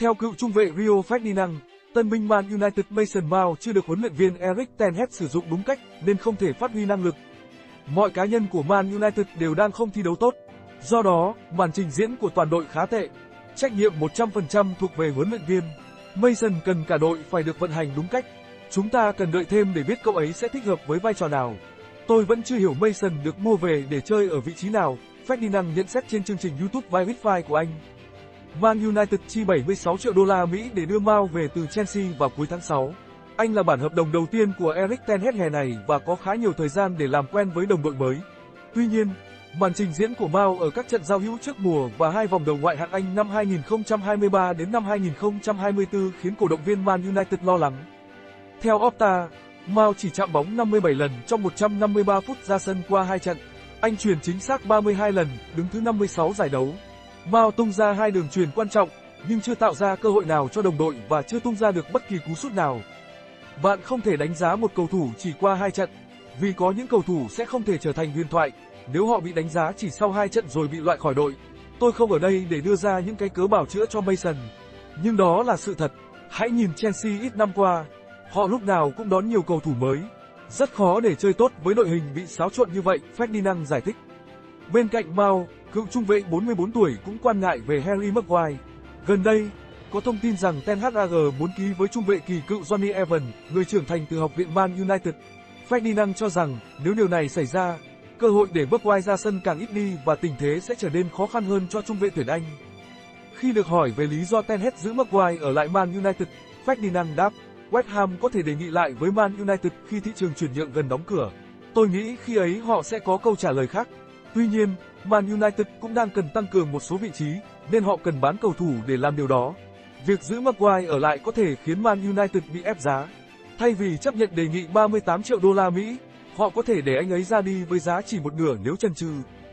Theo cựu trung vệ Rio Ferdinand, tân binh Man United Mason Mount chưa được huấn luyện viên Erik ten Hag sử dụng đúng cách nên không thể phát huy năng lực. Mọi cá nhân của Man United đều đang không thi đấu tốt. Do đó, màn trình diễn của toàn đội khá tệ. Trách nhiệm 100% thuộc về huấn luyện viên. Mason cần cả đội phải được vận hành đúng cách. Chúng ta cần đợi thêm để biết cậu ấy sẽ thích hợp với vai trò nào. Tôi vẫn chưa hiểu Mason được mua về để chơi ở vị trí nào, Ferdinand nhận xét trên chương trình YouTube Vi Huít Vi của Anh. Man United chi 76 triệu đô la Mỹ để đưa Mount về từ Chelsea vào cuối tháng 6. Anh là bản hợp đồng đầu tiên của Erik ten Hag hè này và có khá nhiều thời gian để làm quen với đồng đội mới. Tuy nhiên, màn trình diễn của Mount ở các trận giao hữu trước mùa và hai vòng đầu ngoại hạng Anh năm 2023 đến năm 2024 khiến cổ động viên Man United lo lắng. Theo Opta, Mount chỉ chạm bóng 57 lần trong 153 phút ra sân qua hai trận. Anh chuyền chính xác 32 lần, đứng thứ 56 giải đấu. Mount tung ra hai đường chuyền quan trọng, nhưng chưa tạo ra cơ hội nào cho đồng đội và chưa tung ra được bất kỳ cú sút nào. Bạn không thể đánh giá một cầu thủ chỉ qua hai trận, vì có những cầu thủ sẽ không thể trở thành huyền thoại nếu họ bị đánh giá chỉ sau hai trận rồi bị loại khỏi đội. Tôi không ở đây để đưa ra những cái cớ bào chữa cho Mason, nhưng đó là sự thật. Hãy nhìn Chelsea ít năm qua, họ lúc nào cũng đón nhiều cầu thủ mới. Rất khó để chơi tốt với đội hình bị xáo trộn như vậy, Ferdinand giải thích. Bên cạnh Mount, cựu trung vệ 44 tuổi cũng quan ngại về Harry Maguire. Gần đây, có thông tin rằng ten Hag muốn ký với trung vệ kỳ cựu Johnny Evans, người trưởng thành từ học viện Man United. Ferdinand cho rằng nếu điều này xảy ra, cơ hội để Maguire ra sân càng ít đi và tình thế sẽ trở nên khó khăn hơn cho trung vệ tuyển Anh. Khi được hỏi về lý do ten Hag giữ Maguire ở lại Man United, Ferdinand đáp, West Ham có thể đề nghị lại với Man United khi thị trường chuyển nhượng gần đóng cửa. Tôi nghĩ khi ấy họ sẽ có câu trả lời khác. Tuy nhiên, Man United cũng đang cần tăng cường một số vị trí, nên họ cần bán cầu thủ để làm điều đó. Việc giữ Maguire ở lại có thể khiến Man United bị ép giá. Thay vì chấp nhận đề nghị 38 triệu đô la Mỹ, họ có thể để anh ấy ra đi với giá chỉ một nửa nếu chần chừ.